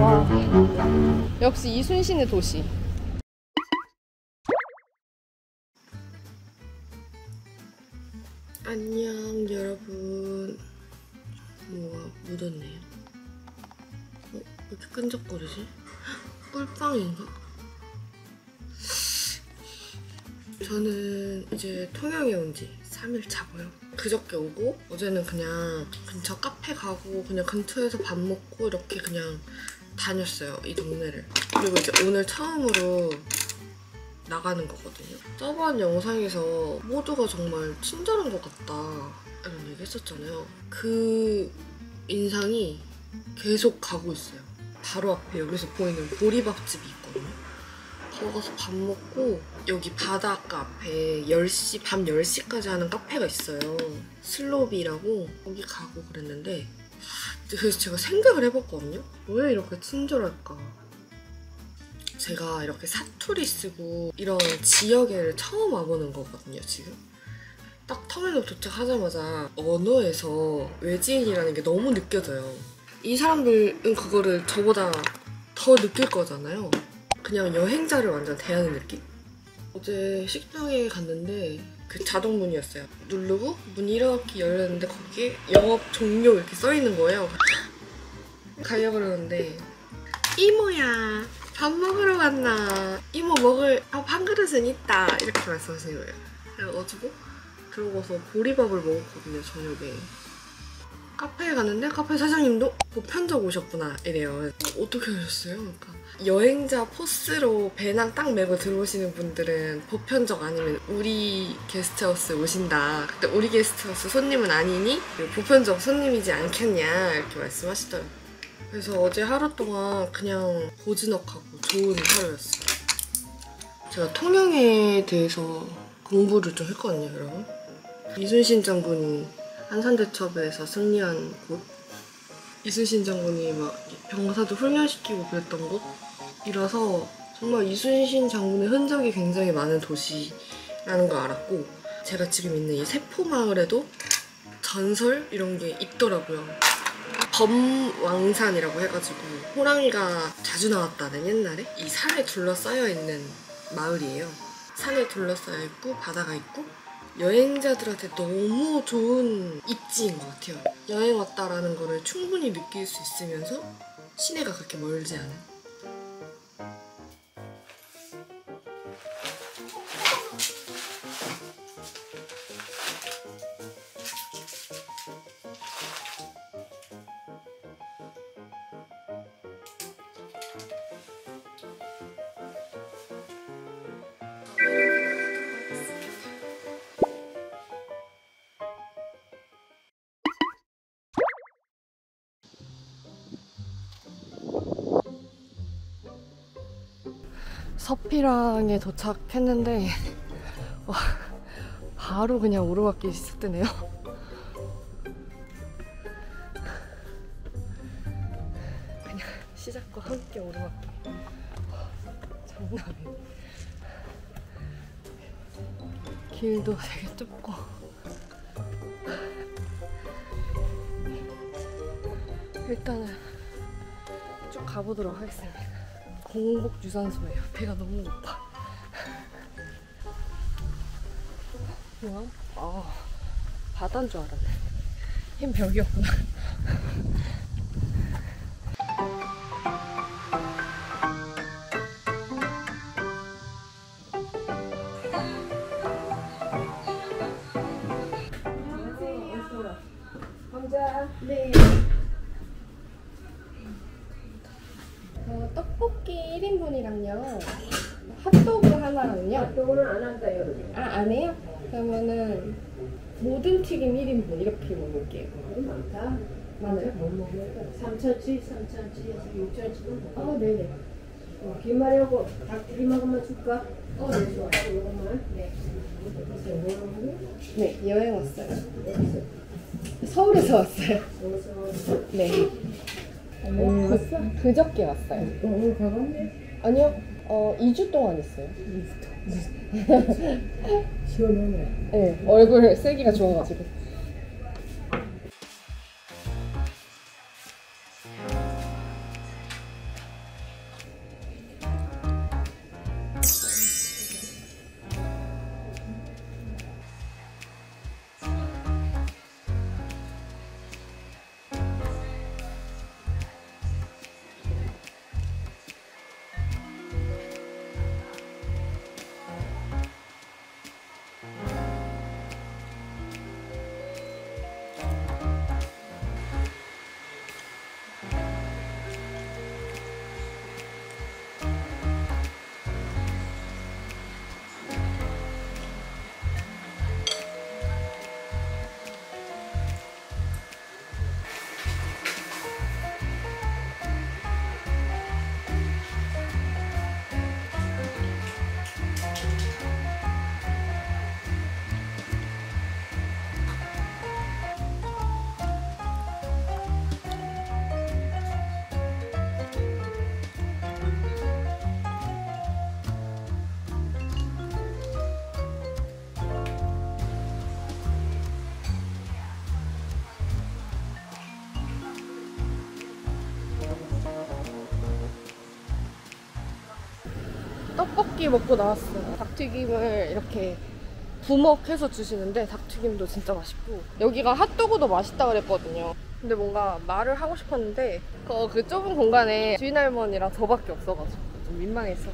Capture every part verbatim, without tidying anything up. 와. 역시 이순신의 도시. 안녕 여러분. 뭐가 묻었네요. 어, 왜 이렇게 끈적거리지? 꿀빵인가? 저는 이제 통영에 온 지 삼 일 차고요. 그저께 오고 어제는 그냥 근처 카페 가고 그냥 근처에서 밥 먹고 이렇게 그냥 다녔어요, 이 동네를. 그리고 이제 오늘 처음으로 나가는 거거든요. 저번 영상에서 모두가 정말 친절한 것 같다 이런 얘기 했었잖아요. 그 인상이 계속 가고 있어요. 바로 앞에 여기서 보이는 보리밥집이 있거든요. 거기 가서 밥 먹고 여기 바닷가 앞에 열 시, 밤 열 시까지 하는 카페가 있어요. 슬로비라고. 거기 가고 그랬는데, 그래서 제가 생각을 해봤거든요. 왜 이렇게 친절할까. 제가 이렇게 사투리 쓰고 이런 지역에를 처음 와보는 거거든요, 지금. 딱 터미널 도착하자마자 언어에서 외지인이라는 게 너무 느껴져요. 이 사람들은 그거를 저보다 더 느낄 거잖아요. 그냥 여행자를 완전 대하는 느낌? 어제 식당에 갔는데 그 자동문이었어요. 누르고 문이 이렇게 열렸는데 거기에 영업 종료 이렇게 써있는 거예요. 가려고 그러는데, 이모야 밥 먹으러 갔나? 이모 먹을 밥 한 그릇은 있다 이렇게 말씀하시는 거예요. 그래가지고 그러고서 보리밥을 먹었거든요, 저녁에. 카페에 갔는데 카페 사장님도 뭐 편적 오셨구나 이래요. 어떻게 오셨어요? 그러니까 여행자 포스로 배낭 딱 메고 들어오시는 분들은 보편적 아니면 우리 게스트하우스 오신다. 그때 우리 게스트하우스 손님은 아니니 보편적 손님이지 않겠냐 이렇게 말씀하시더라고요. 그래서 어제 하루 동안 그냥 고즈넉하고 좋은 하루였어요. 제가 통영에 대해서 공부를 좀 했거든요, 여러분. 이순신 장군이 한산대첩에서 승리한 곳, 이순신 장군이 막 병사들 훈련시키고 그랬던 곳 이라서 정말 이순신 장군의 흔적이 굉장히 많은 도시라는 걸 알았고, 제가 지금 있는 이 세포마을에도 전설 이런 게 있더라고요. 범왕산이라고 해가지고 호랑이가 자주 나왔다는 옛날에 이 산에 둘러싸여 있는 마을이에요. 산에 둘러싸여 있고 바다가 있고 여행자들한테 너무 좋은 입지인 것 같아요. 여행 왔다라는 거를 충분히 느낄 수 있으면서 시내가 그렇게 멀지 않은. 서피랑에 도착했는데 와, 바로 그냥 오르막길이 시작되네요. 그냥 시작과 함께 오르막길. 장난 아니에요. 길도 되게 좁고 일단은 쭉 가보도록 하겠습니다. 공복 유산소예요. 배가 너무 고파. 뭐야? 아, 바다인 줄 알았네. 흰 벽이었구나. 일 인분이랑요 핫도그 하나랑요. 핫도그는 안 한다 여러분. 아, 안 해요? 그러면은 모든 튀김 일 인분 이렇게 먹을게요. 많다. 맞아요? 못 먹어요. 삼천치, 삼천치, 육천치는 먹어요. 어, 네네. 어, 김말이하고 닭튀김하고만 줄까? 어, 네, 좋아요. 이것만. 네. 네, 여행 왔어요. 서울에서 왔어요. 서울에서. 네. 오, 그, 그저께 왔어요. 너무 가깝네. 아니요, 어, 이 주 동안 있어요. 이 주 동안. 시원하네. 네, 얼굴 세기가 좋아가지고. 떡볶이 먹고 나왔어요. 닭튀김을 이렇게 부먹해서 주시는데 닭튀김도 진짜 맛있고, 여기가 핫도그도 맛있다 그랬거든요. 근데 뭔가 말을 하고 싶었는데 그, 그 좁은 공간에 주인 할머니랑 저밖에 없어가지고 좀 민망해서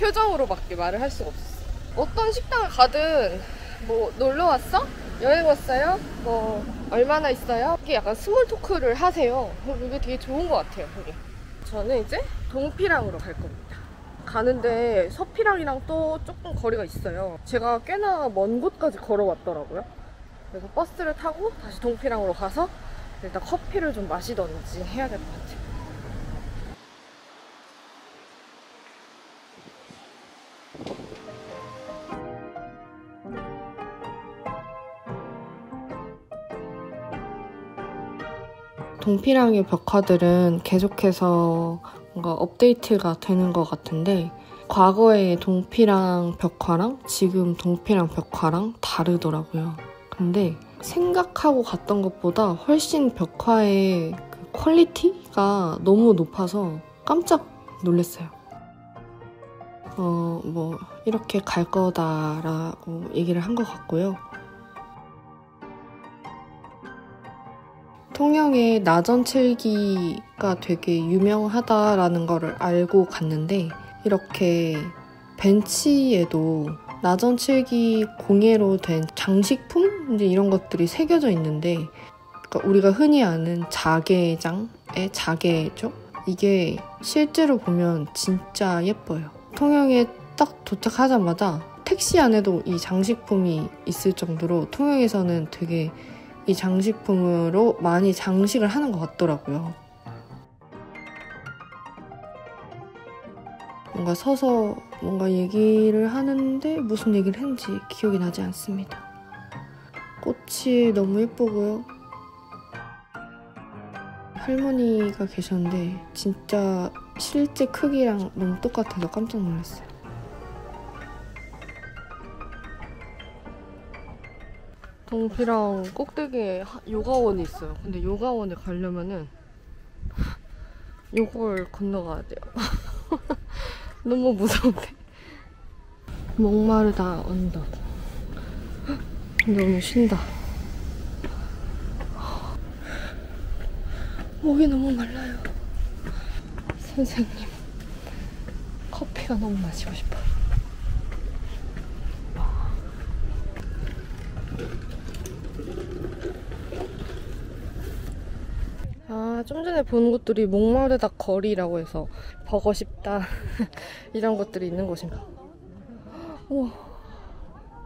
표정으로밖에 말을 할 수가 없었어요. 어떤 식당을 가든 뭐 놀러 왔어? 여행 왔어요? 뭐 얼마나 있어요? 이렇게 약간 스몰 토크를 하세요. 이게 되게 좋은 것 같아요. 그게. 저는 이제 동피랑으로 갈 겁니다. 가는데 서피랑이랑 또 조금 거리가 있어요. 제가 꽤나 먼 곳까지 걸어왔더라고요. 그래서 버스를 타고 다시 동피랑으로 가서 일단 커피를 좀 마시던지 해야 될 것 같아요. 동피랑의 벽화들은 계속해서 뭔가 업데이트가 되는 것 같은데, 과거의 동피랑 벽화랑 지금 동피랑 벽화랑 다르더라고요. 근데 생각하고 갔던 것보다 훨씬 벽화의 그 퀄리티가 너무 높아서 깜짝 놀랐어요. 어, 뭐 이렇게 갈 거다라고 얘기를 한 것 같고요. 통영의 나전칠기가 되게 유명하다라는 거를 알고 갔는데, 이렇게 벤치에도 나전칠기 공예로 된 장식품? 이제 이런 것들이 새겨져 있는데, 그러니까 우리가 흔히 아는 자개장의 자개죠? 이게 실제로 보면 진짜 예뻐요. 통영에 딱 도착하자마자 택시 안에도 이 장식품이 있을 정도로 통영에서는 되게 이 장식품으로 많이 장식을 하는 것 같더라고요. 뭔가 서서 뭔가 얘기를 하는데 무슨 얘기를 했는지 기억이 나지 않습니다. 꽃이 너무 예쁘고요. 할머니가 계셨는데 진짜 실제 크기랑 너무 똑같아서 깜짝 놀랐어요. 동피랑 꼭대기에 요가원이 있어요. 근데 요가원에 가려면은 요걸 건너가야 돼요. 너무 무서운데. 목마르다 언덕. 근데 오늘 쉰다. 목이 너무 말라요. 선생님, 커피가 너무 마시고 싶어요. 아, 좀 전에 본 곳들이 목마르다 거리라고 해서 버거 싶다 이런 것들이 있는 곳인가. 우와,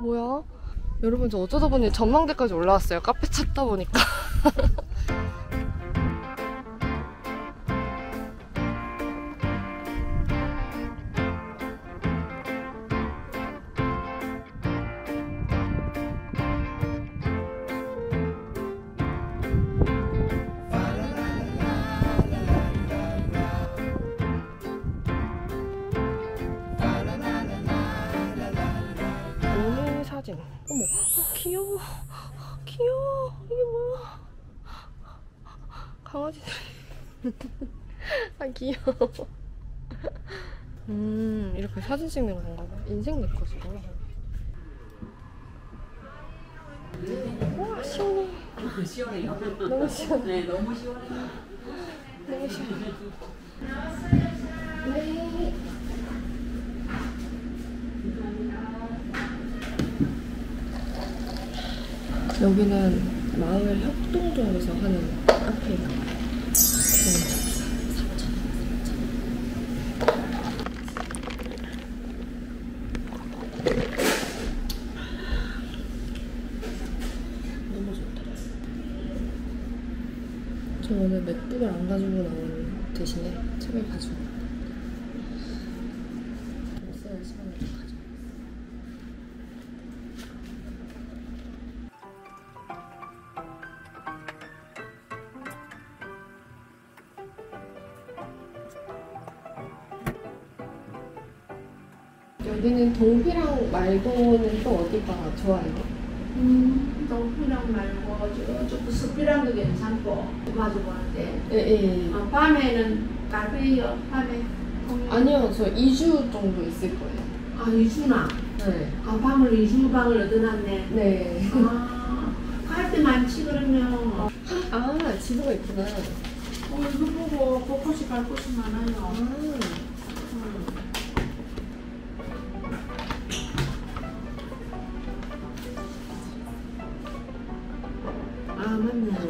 뭐야? 여러분, 저 어쩌다 보니 전망대까지 올라왔어요. 카페 찾다 보니까. 강아지들. 아 귀여워. 음 이렇게 사진 찍는 건가 봐. 인생 내 것으로. 우와 시원해. 시원해요? 너무 시원해. 네, 너무 시원해. 너무 시원해. 네. 여기는 마을 협동동에서 하는 카페예요. 너무 좋다. 저 오늘 맥북을 안 가지고 나온 대신에 책을 가지고 있어요. 시간을. 여기는 동피랑 말고는 또 어디가 좋아요? 음, 동피랑 말고 저쪽 숲이랑도 괜찮고 마주 보는데. 예, 예. 어, 밤에는 가게요. 밤에. 아니요, 저 이 주 정도 있을 거예요. 아, 이 주나? 네. 아, 밤을 이 주 방을 얻어놨네. 네. 아, 갈 때 많지 그러면. 아, 지도가 있구나. 어, 이거 보고 곳곳이 갈 곳이 많아요. 음. 음.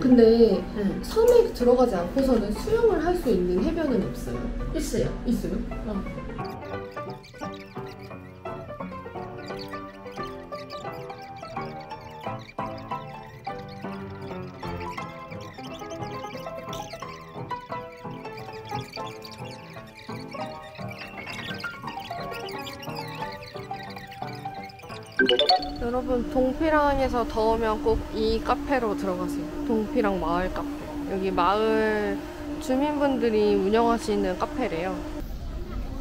근데 응. 섬에 들어가지 않고서는 수영을 할 수 있는 해변은 없어요? 있어요. 있어요? 어. 여러분 동피랑에서 더우면 꼭 이 카페로 들어가세요. 동피랑 마을 카페. 여기 마을 주민분들이 운영하시는 카페래요.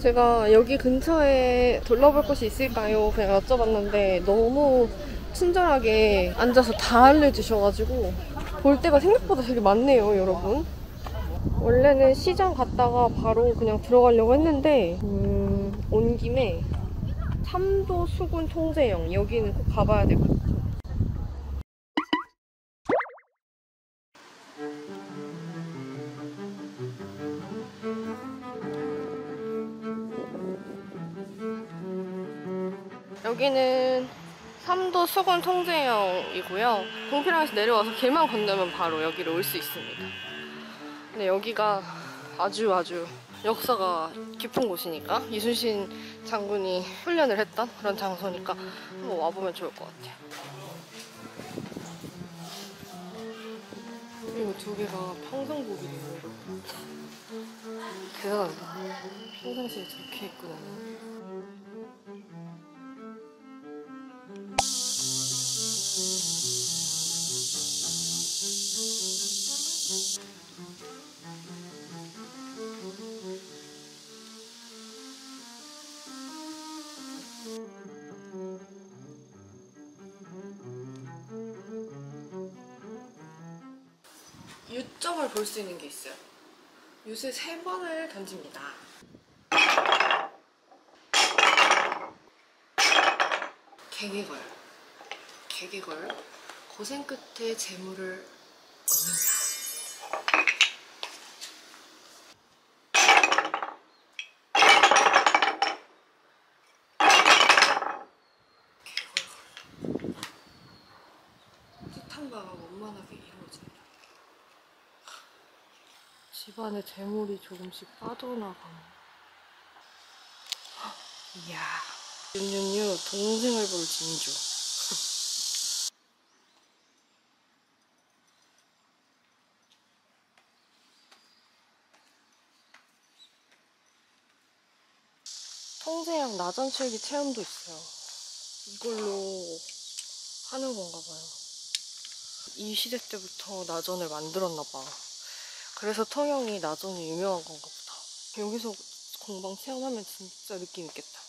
제가 여기 근처에 둘러볼 곳이 있을까요? 그냥 여쭤봤는데 너무 친절하게 앉아서 다 알려주셔가지고 볼 데가 생각보다 되게 많네요, 여러분. 원래는 시장 갔다가 바로 그냥 들어가려고 했는데 음, 온 김에 삼도수군통제영 여기는 꼭 가봐야 될 것 같아요. 여기는 삼도수군통제영이고요. 동피랑에서 내려와서 길만 건너면 바로 여기로 올 수 있습니다. 근데 여기가 아주 아주 역사가 깊은 곳이니까 이순신 장군이 훈련을 했던 그런 장소니까 한번 와보면 좋을 것 같아요. 그리고 두 개가 평성복이래요. 대단하다. 평상시에 저렇게 있구나. 유점을 볼 수 있는 게 있어요. 윷을 세 번을 던집니다. 개개걸, 개개걸, 고생 끝에 재물을 얻는다. 집안에 재물이 조금씩 빠져나가는. 이야. 윤윤유 동생을 볼 징조. 통제영 나전칠기 체험도 있어요. 이걸로 하는 건가 봐요. 이 시대 때부터 나전을 만들었나 봐. 그래서 통영이 나전이 유명한 건가 보다. 여기서 공방 체험하면 진짜 느낌 있겠다.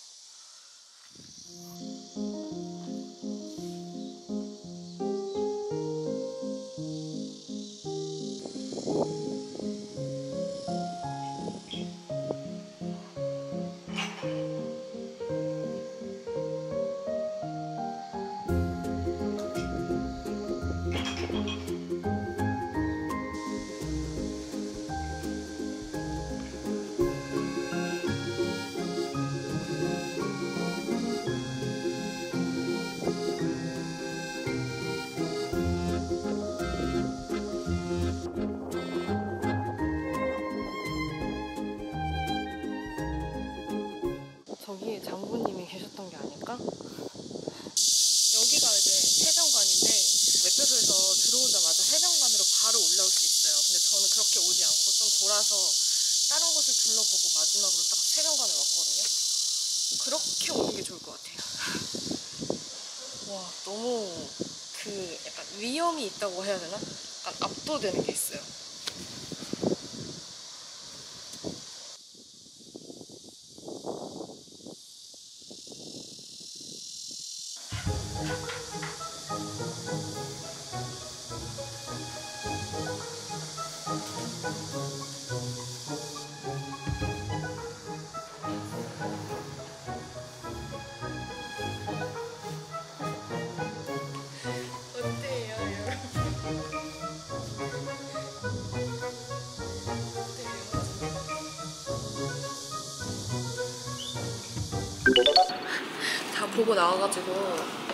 저는 그렇게 오지 않고 좀 돌아서 다른 곳을 둘러보고 마지막으로 딱 세령관을 왔거든요. 그렇게 오는 게 좋을 것 같아요. 와, 너무 그 약간 위험이 있다고 해야 되나? 약간 압도되는 게 있어요. 다 보고 나와가지고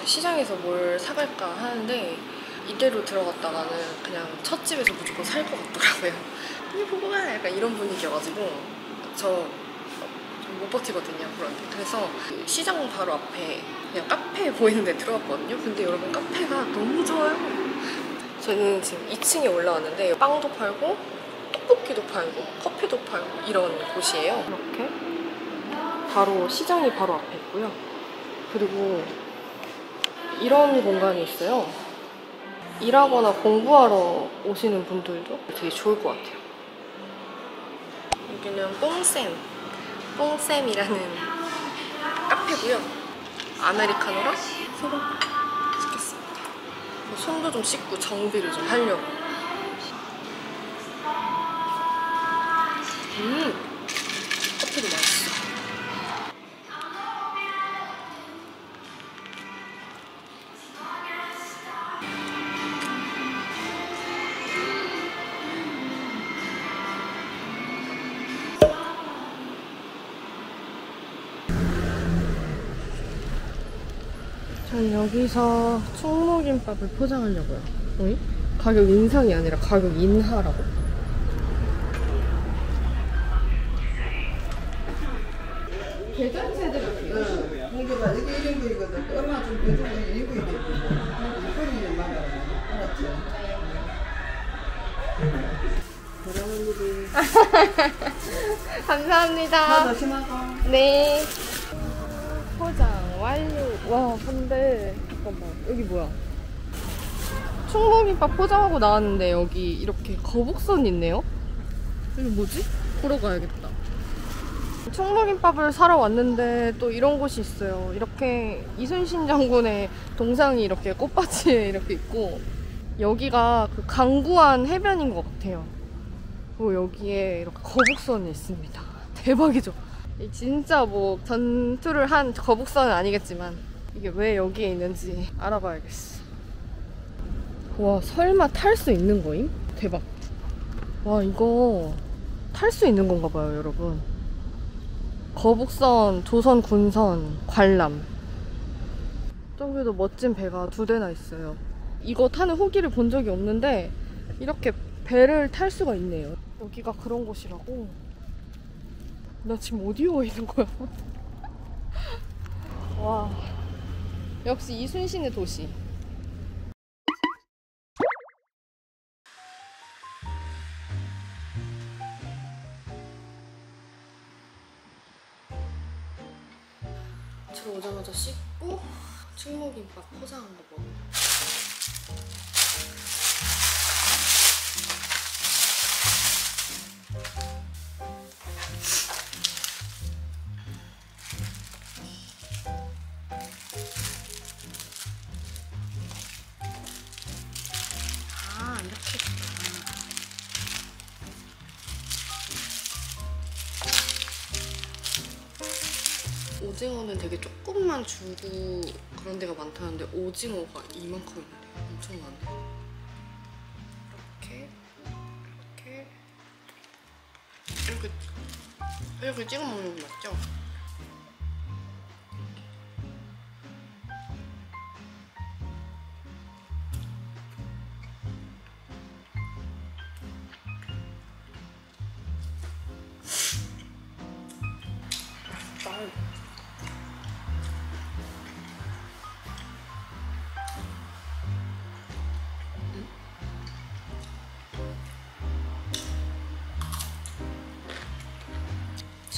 시장에서 뭘 사갈까 하는데 이대로 들어갔다가는 그냥 첫 집에서 무조건 살 것 같더라고요. 근데 보고 가! 약간 이런 분위기여가지고 저 좀 못 버티거든요. 그런데 그래서 시장 바로 앞에 그냥 카페 보이는 데 들어갔거든요. 근데 여러분 카페가 너무 좋아요. 저는 지금 이 층에 올라왔는데 빵도 팔고 떡볶이도 팔고 커피도 팔고 이런 곳이에요. 이렇게 바로 시장이 바로 앞에 있고요. 그리고 이런 공간이 있어요. 일하거나 공부하러 오시는 분들도 되게 좋을 것 같아요. 여기는 뽕쌤, 뽕쌤이라는 카페고요. 아메리카노랑 소금 시켰습니다. 손도 좀 씻고 정비를 좀 하려고. 음! 커피도 맛있어. 전 여기서 충무김밥을 포장하려고요. 응? 가격 인상이 아니라 가격 인하라고. 계산체들이 응. 공기가 이게 일 인분이거든. 얼마 좀 배송이 일인분이 되고. 육분이면 많아. 알았지? 대단한 일이. 감사합니다. 더 조심하고. 네. 포장. 완료. 와 근데 잠깐만 여기 뭐야? 충무김밥 포장하고 나왔는데 여기 이렇게 거북선이 있네요? 여기 뭐지? 보러 가야겠다. 충무김밥을 사러 왔는데 또 이런 곳이 있어요. 이렇게 이순신 장군의 동상이 이렇게 꽃밭에 이렇게 있고 여기가 그 강구한 해변인 것 같아요. 그리고 여기에 이렇게 거북선이 있습니다. 대박이죠? 진짜 뭐 전투를 한 거북선은 아니겠지만 이게 왜 여기에 있는지 알아봐야겠어. 와 설마 탈 수 있는 거임? 대박. 와 이거 탈 수 있는 건가 봐요 여러분. 거북선, 조선 군선, 관람. 저기도 멋진 배가 두 대나 있어요. 이거 타는 후기를 본 적이 없는데 이렇게 배를 탈 수가 있네요. 여기가 그런 곳이라고. 나 지금 어디에 와 있는 거야? 와 역시 이순신의 도시. 들어오자마자 씻고 충무김밥 포장한 거 먹어. 오징어는 되게 조금만 주고 그런 데가 많다는데 오징어가 이만큼 있네요. 엄청 많네요. 이렇게 이렇게 이렇게 이렇게 찍어 먹는 거 맞죠?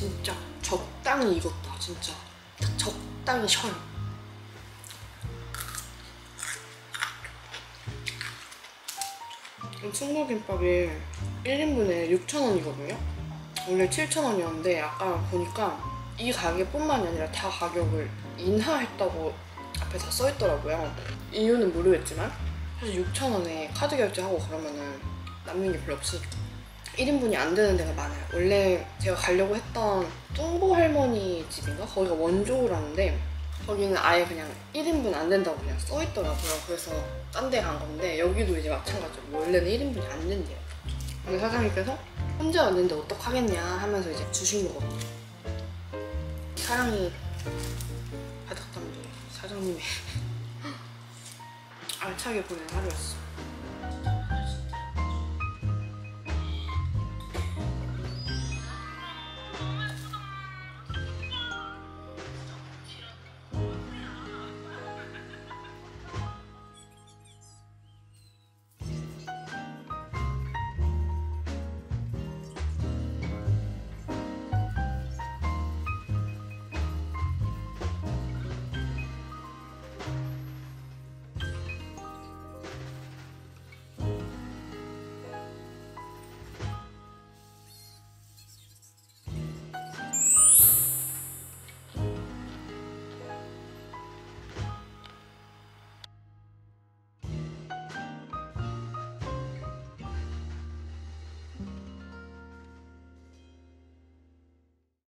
진짜 적당히 익었다. 진짜 딱 적당히 셔요. 충무김밥이 일 인분에 육천 원이거든요 원래 칠천 원이었는데 아까 보니까 이 가격뿐만이 아니라 다 가격을 인하했다고 앞에 다 써있더라고요. 이유는 모르겠지만 사실 육천 원에 카드 결제하고 그러면은 남는 게 별로 없으니까 일 인분이 안 되는 데가 많아요. 원래 제가 가려고 했던 뚱보 할머니 집인가? 거기가 원조라는데 거기는 아예 그냥 일 인분 안 된다고 그냥 써있더라고요. 그래서 딴 데 간 건데 여기도 이제 마찬가지로 원래는 일 인분이 안 된대요. 근데 사장님께서 혼자 왔는데 어떡하겠냐 하면서 이제 주신 거거든요. 사랑이 바닥 담도 사장님이 알차게 보낸 하루였어.